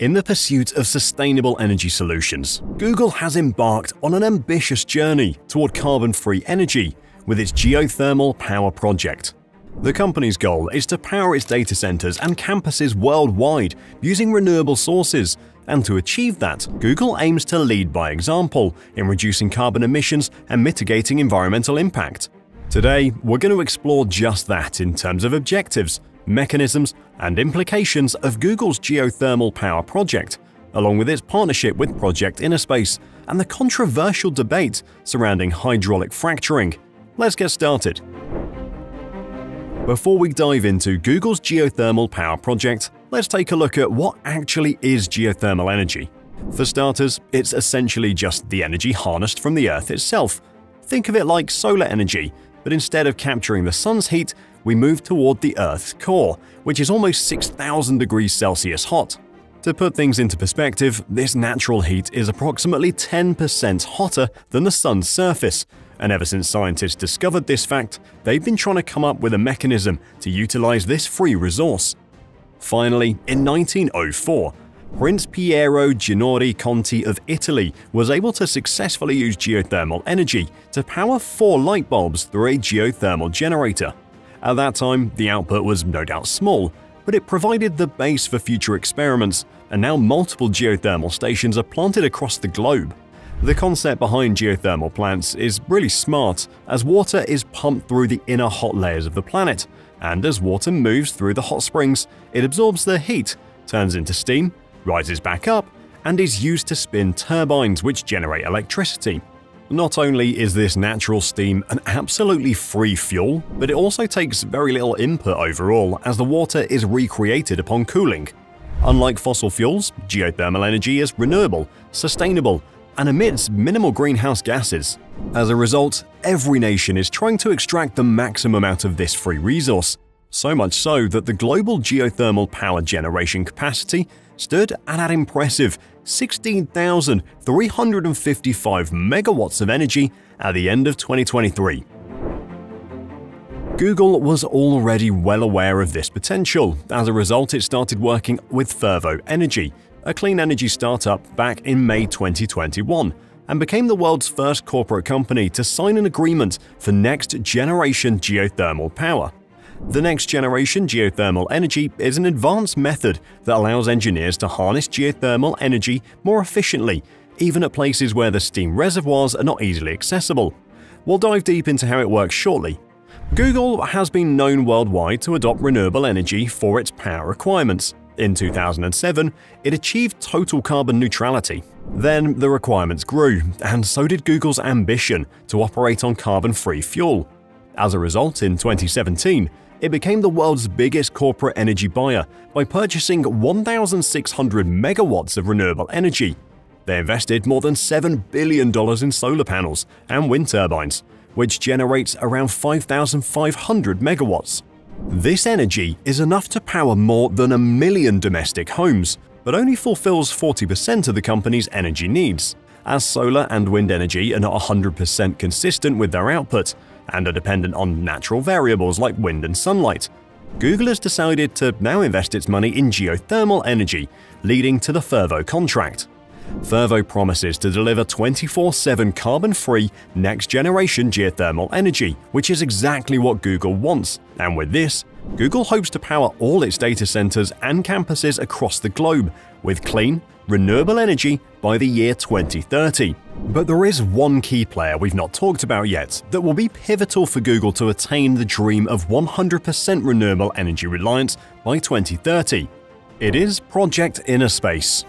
In the pursuit of sustainable energy solutions, Google has embarked on an ambitious journey toward carbon-free energy with its geothermal power project. The company's goal is to power its data centers and campuses worldwide using renewable sources, and to achieve that, Google aims to lead by example in reducing carbon emissions and mitigating environmental impact. Today, we're going to explore just that in terms of objectives, mechanisms, and implications of Google's geothermal power project, along with its partnership with Project InnerSpace and the controversial debate surrounding hydraulic fracturing. Let's get started. Before we dive into Google's geothermal power project, let's take a look at what actually is geothermal energy. For starters, it's essentially just the energy harnessed from the Earth itself. Think of it like solar energy, but instead of capturing the sun's heat, we move toward the Earth's core, which is almost 6,000 degrees Celsius hot. To put things into perspective, this natural heat is approximately 10% hotter than the sun's surface, and ever since scientists discovered this fact, they've been trying to come up with a mechanism to utilize this free resource. Finally, in 1904, Prince Piero Ginori Conti of Italy was able to successfully use geothermal energy to power 4 light bulbs through a geothermal generator. At that time, the output was no doubt small, but it provided the base for future experiments, and now multiple geothermal stations are planted across the globe. The concept behind geothermal plants is really smart, as water is pumped through the inner hot layers of the planet, and as water moves through the hot springs, it absorbs the heat, turns into steam, rises back up, and is used to spin turbines which generate electricity. Not only is this natural steam an absolutely free fuel, but it also takes very little input overall, as the water is recreated upon cooling. Unlike fossil fuels, geothermal energy is renewable, sustainable, and emits minimal greenhouse gases. As a result, every nation is trying to extract the maximum out of this free resource, so much so that the global geothermal power generation capacity stood at an impressive 16,355 megawatts of energy at the end of 2023. Google was already well aware of this potential. As a result, it started working with Fervo Energy, a clean energy startup, back in May 2021, and became the world's first corporate company to sign an agreement for next-generation geothermal power. The next-generation geothermal energy is an advanced method that allows engineers to harness geothermal energy more efficiently, even at places where the steam reservoirs are not easily accessible. We'll dive deep into how it works shortly. Google has been known worldwide to adopt renewable energy for its power requirements. In 2007, it achieved total carbon neutrality. Then the requirements grew, and so did Google's ambition to operate on carbon-free fuel. As a result, in 2017, it became the world's biggest corporate energy buyer by purchasing 1,600 megawatts of renewable energy. They invested more than $7 billion in solar panels and wind turbines, which generates around 5,500 megawatts. This energy is enough to power more than 1 million domestic homes, but only fulfills 40% of the company's energy needs, as solar and wind energy are not 100% consistent with their output and are dependent on natural variables like wind and sunlight. Google has decided to now invest its money in geothermal energy, leading to the Fervo contract. Fervo promises to deliver 24/7 carbon-free next-generation geothermal energy, which is exactly what Google wants, and with this, Google hopes to power all its data centers and campuses across the globe with clean, renewable energy by the year 2030. But there is one key player we've not talked about yet that will be pivotal for Google to attain the dream of 100% renewable energy reliance by 2030. It is Project InnerSpace.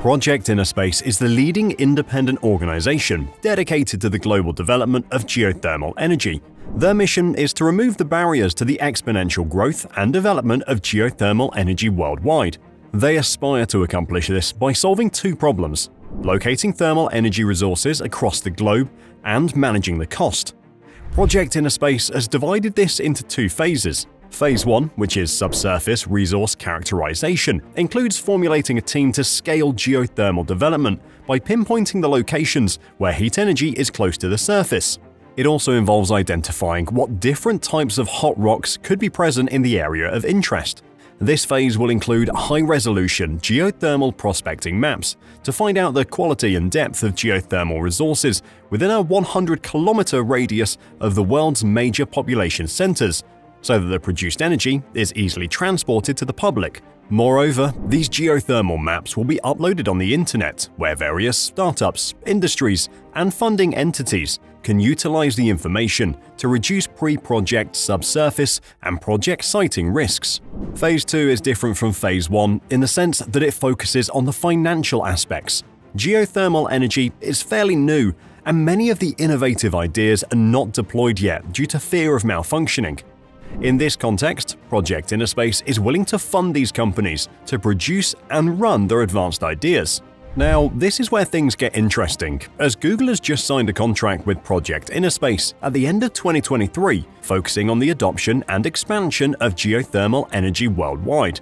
Project InnerSpace is the leading independent organization dedicated to the global development of geothermal energy. Their mission is to remove the barriers to the exponential growth and development of geothermal energy worldwide. They aspire to accomplish this by solving 2 problems: locating thermal energy resources across the globe and managing the cost. Project InnerSpace has divided this into 2 phases. Phase 1, which is subsurface resource characterization, includes formulating a team to scale geothermal development by pinpointing the locations where heat energy is close to the surface. It also involves identifying what different types of hot rocks could be present in the area of interest. This phase will include high-resolution geothermal prospecting maps to find out the quality and depth of geothermal resources within a 100-kilometer radius of the world's major population centers, so that the produced energy is easily transported to the public. Moreover, these geothermal maps will be uploaded on the internet, where various startups, industries, and funding entities can utilize the information to reduce pre-project subsurface and project siting risks. Phase 2 is different from Phase 1 in the sense that it focuses on the financial aspects. Geothermal energy is fairly new, and many of the innovative ideas are not deployed yet due to fear of malfunctioning. In this context, Project InnerSpace is willing to fund these companies to produce and run their advanced ideas. Now, this is where things get interesting, as Google has just signed a contract with Project InnerSpace at the end of 2023, focusing on the adoption and expansion of geothermal energy worldwide.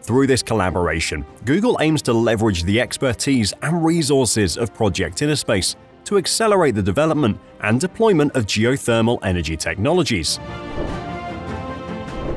Through this collaboration, Google aims to leverage the expertise and resources of Project InnerSpace to accelerate the development and deployment of geothermal energy technologies.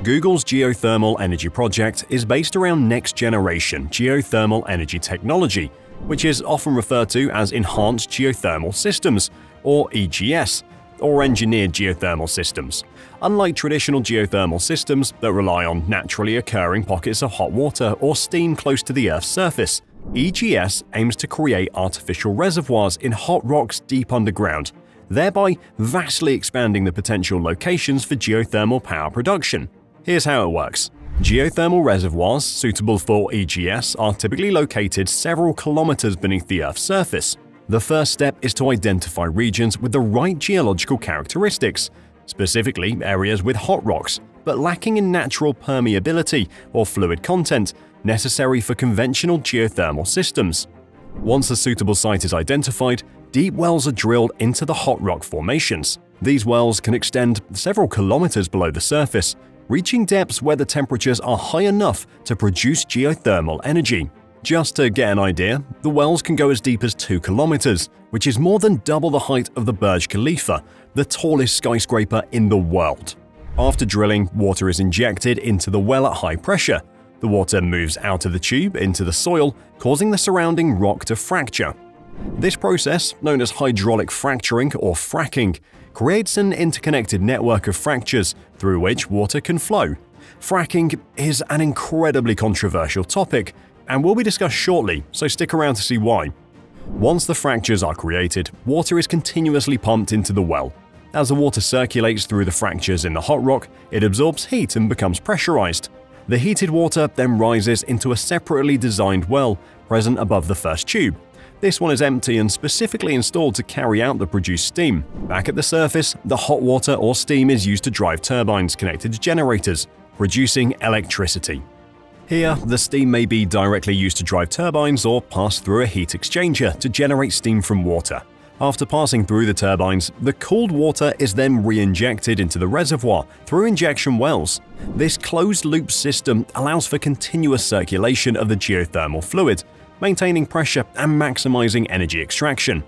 Google's geothermal energy project is based around next-generation geothermal energy technology, which is often referred to as Enhanced Geothermal Systems, or EGS, or Engineered Geothermal Systems. Unlike traditional geothermal systems that rely on naturally occurring pockets of hot water or steam close to the Earth's surface, EGS aims to create artificial reservoirs in hot rocks deep underground, thereby vastly expanding the potential locations for geothermal power production. Here's how it works. Geothermal reservoirs suitable for EGS are typically located several kilometers beneath the Earth's surface. The first step is to identify regions with the right geological characteristics, specifically areas with hot rocks, but lacking in natural permeability or fluid content necessary for conventional geothermal systems. Once a suitable site is identified, deep wells are drilled into the hot rock formations. These wells can extend several kilometers below the surface, reaching depths where the temperatures are high enough to produce geothermal energy. Just to get an idea, the wells can go as deep as 2 kilometers, which is more than double the height of the Burj Khalifa, the tallest skyscraper in the world. After drilling, water is injected into the well at high pressure. The water moves out of the tube into the soil, causing the surrounding rock to fracture. This process, known as hydraulic fracturing or fracking, creates an interconnected network of fractures through which water can flow. Fracking is an incredibly controversial topic and will be discussed shortly, so stick around to see why. Once the fractures are created, water is continuously pumped into the well. As the water circulates through the fractures in the hot rock, it absorbs heat and becomes pressurized. The heated water then rises into a separately designed well present above the first tube. This one is empty and specifically installed to carry out the produced steam. Back at the surface, the hot water or steam is used to drive turbines connected to generators, producing electricity. Here, the steam may be directly used to drive turbines or passed through a heat exchanger to generate steam from water. After passing through the turbines, the cooled water is then re-injected into the reservoir through injection wells. This closed-loop system allows for continuous circulation of the geothermal fluid, maintaining pressure and maximizing energy extraction.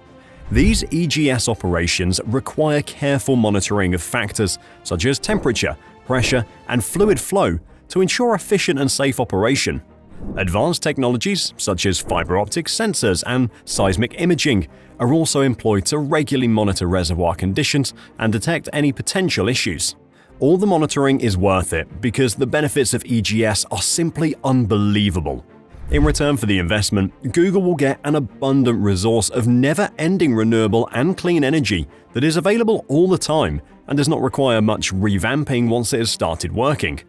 These EGS operations require careful monitoring of factors such as temperature, pressure, and fluid flow to ensure efficient and safe operation. Advanced technologies such as fiber optic sensors and seismic imaging are also employed to regularly monitor reservoir conditions and detect any potential issues. All the monitoring is worth it because the benefits of EGS are simply unbelievable. In return for the investment, Google will get an abundant resource of never-ending renewable and clean energy that is available all the time and does not require much revamping once it has started working.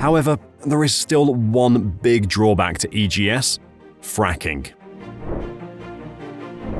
However, there is still one big drawback to EGS – fracking.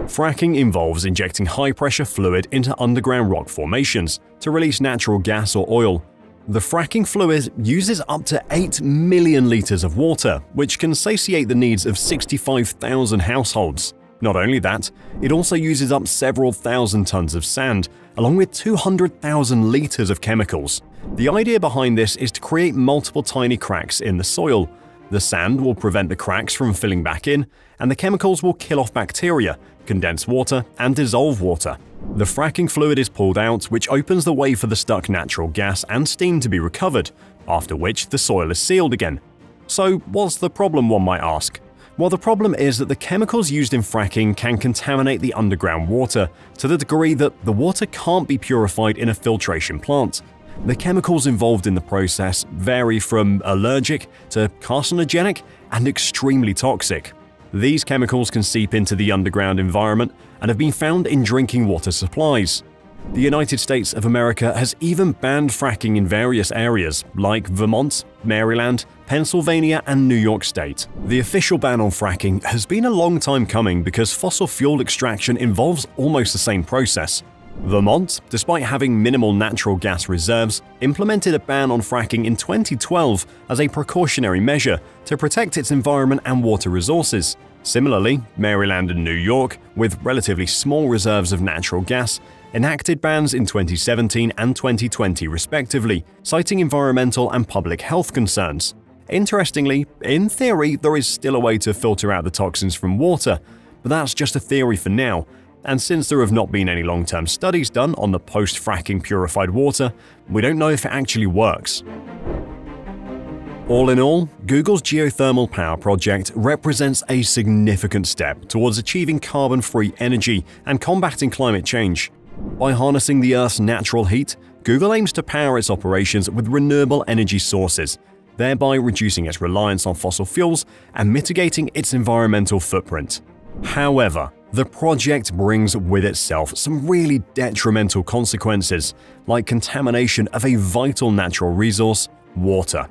Fracking involves injecting high-pressure fluid into underground rock formations to release natural gas or oil. The fracking fluid uses up to 8 million liters of water, which can satiate the needs of 65,000 households. Not only that, it also uses up several thousand tons of sand, along with 200,000 liters of chemicals. The idea behind this is to create multiple tiny cracks in the soil. The sand will prevent the cracks from filling back in, and the chemicals will kill off bacteria, condense water, and dissolve water. The fracking fluid is pulled out, which opens the way for the stuck natural gas and steam to be recovered, after which the soil is sealed again. So what's the problem, one might ask? Well, the problem is that the chemicals used in fracking can contaminate the underground water to the degree that the water can't be purified in a filtration plant. The chemicals involved in the process vary from allergic to carcinogenic and extremely toxic. These chemicals can seep into the underground environment and have been found in drinking water supplies. The United States of America has even banned fracking in various areas like Vermont, Maryland, Pennsylvania, and New York State. The official ban on fracking has been a long time coming because fossil fuel extraction involves almost the same process. Vermont, despite having minimal natural gas reserves, implemented a ban on fracking in 2012 as a precautionary measure to protect its environment and water resources. Similarly, Maryland and New York, with relatively small reserves of natural gas, enacted bans in 2017 and 2020 respectively, citing environmental and public health concerns. Interestingly, in theory, there is still a way to filter out the toxins from water, but that's just a theory for now. And since there have not been any long-term studies done on the post-fracking purified water, we don't know if it actually works. All in all, Google's geothermal power project represents a significant step towards achieving carbon-free energy and combating climate change. By harnessing the Earth's natural heat, Google aims to power its operations with renewable energy sources, thereby reducing its reliance on fossil fuels and mitigating its environmental footprint. However, the project brings with itself some really detrimental consequences, like contamination of a vital natural resource, water.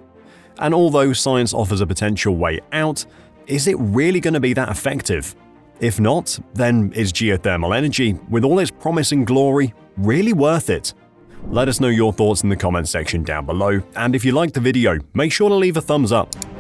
And although science offers a potential way out, is it really going to be that effective? If not, then is geothermal energy, with all its promise and glory, really worth it? Let us know your thoughts in the comment section down below, and if you liked the video, make sure to leave a thumbs up.